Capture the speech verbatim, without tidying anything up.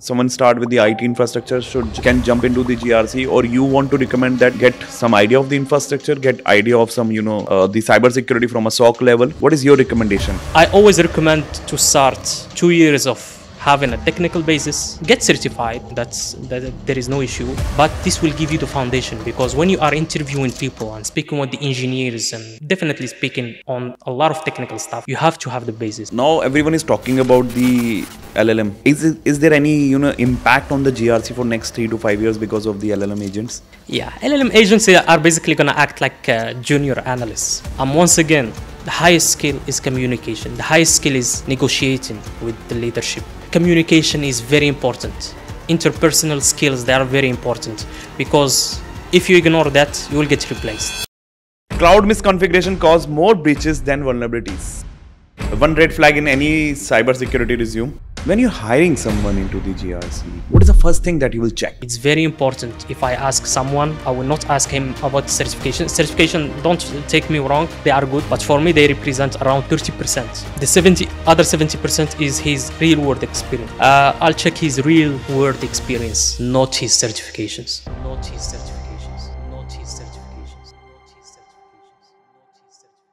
someone start with the I T infrastructure should can jump into the G R C, or you want to recommend that get some idea of the infrastructure, get idea of some, you know, uh, the cyber security from a S O C level. What is your recommendation? I always recommend to start two years of having a technical basis, get certified, that's that there is no issue, but this will give you the foundation, because when you are interviewing people and speaking with the engineers and definitely speaking on a lot of technical stuff, you have to have the basis. Now everyone is talking about the L L M. Is, is there any, you know, impact on the G R C for next three to five years because of the L L M agents? Yeah, L L M agents are basically going to act like uh, junior analysts. And once again, the highest skill is communication. The highest skill is negotiating with the leadership. Communication is very important. Interpersonal skills, they are very important, because if you ignore that, you will get replaced. Cloud misconfiguration causes more breaches than vulnerabilities. One red flag in any cybersecurity resume. When you're hiring someone into the G R C, what is the first thing that you will check? It's very important. If I ask someone, I will not ask him about certification. Certification, don't take me wrong, they are good, but for me they represent around thirty percent. The seventy, other seventy percent is his real-world experience. Uh, I'll check his real-world experience, not his certifications. Not his certifications.